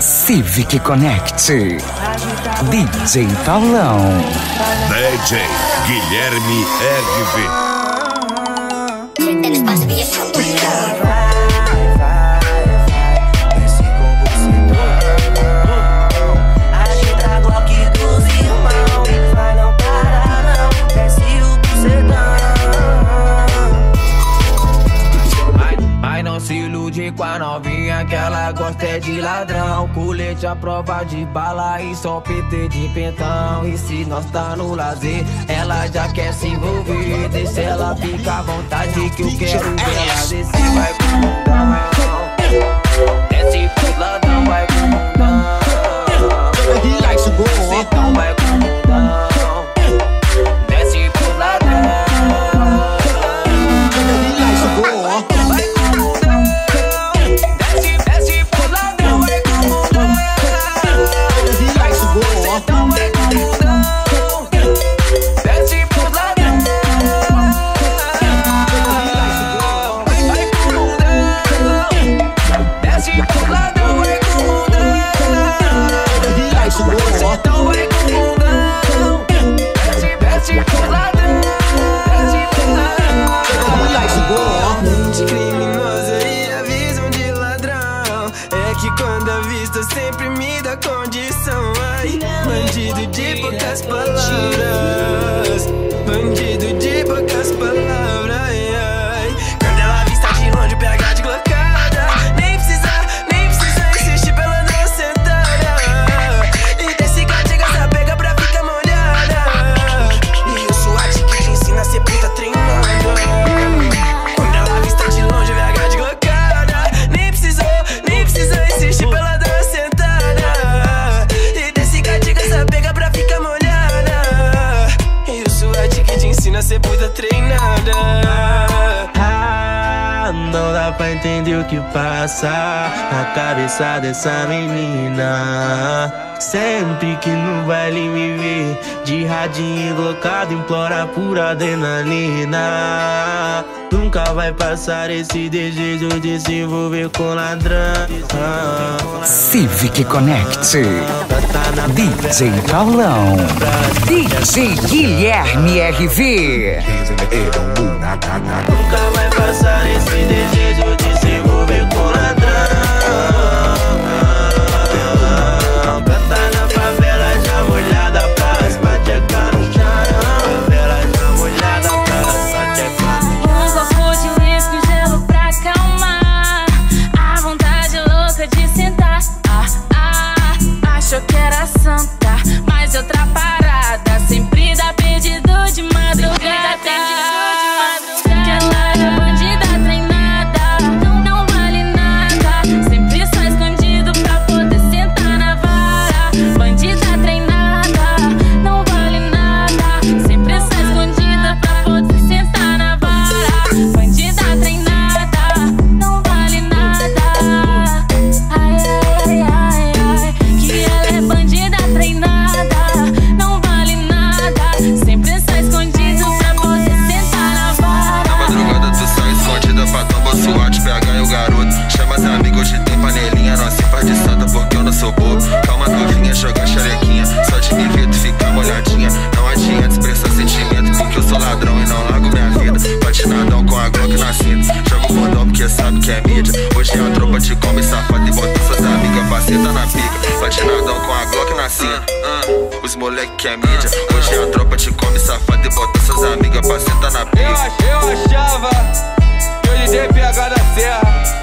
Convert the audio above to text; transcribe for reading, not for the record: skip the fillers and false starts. Civic Connect, DJ Paulão, DJ Guilherme RV. Com a novinha que ela gosta é de ladrão, colete à prova de bala e só PT de pentão. E se nós tá no lazer, ela já quer se envolver. Deixa ela ficar à vontade que eu quero ver ela descer. Vai pro mundão, desce pro ladrão, vai pro mundão. Se então vai pro mundão, desce pro ladrão. Sempre me dá condição, ai. Bandido de poucas palavras, bandido de poucas palavras, ai, ai. Quando ela avista de longe o PH de glocada, nem precisa insistir pra ela não sentada. E desse gatinho essa pega pra ficar molhada. E eu sou a tica que ensina a ser puta treinando. Quando ela avista de longe o PH de glocada, nem precisou insistir pra ela ser puta treinada. Ah, não dá pra entender o que passa na cabeça dessa menina. Sempre que no baile me vê de radinho glocado, implora por adrenalina. Nunca vai passar esse desejo de se envolver com ladrão. Civic Connect, DJ Paulão, DJ Guilherme RV. Nunca vai passar esse desejo de se envolver com ladrão. Planta na favela já molhada pra as patecar no chão. Favela já molhada pra as patecar no chão. Um copo de uísque e gelo pra acalmar a vontade louca de sentar. Achou que era santa, mas outra parada sempre dá perdido de madrugada. Que ela é bandida treinada, então não vale nada. Sempre só escondido pra poder sentar na vara. Bandida treinada, não vale nada. Sempre só escondida pra poder sentar na vara. Bandida treinada, não vale nada. Ai, ai, ai, ai. Que ela é bandida treinada, não vale nada. Sempre sai escondido pra poder sentar na vara. Na madrugada tu sai escondida pra tombar SWAT, PH e o garoto. Chama as amigas, hoje tem panelinha. Não se faz de santa porque eu não sou bobo. Calma novinha, joga xerequinha. Só de me ver tu fica molhadinha. Não adianta expressar sentimento porque eu sou ladrão e não largo minha vida. Patinadão com a Glock na cinta, jogo o cordão porque sabe que é mídia. Hoje é a tropa te come safado e bota suas amigas pra sentar na pica. Patinadão com a Glock na cinta. Os moleque que é mídia. Hoje a tropa te come safado e bota suas amigas pra sentar na pica. Eu achava que o DJ PH da Serra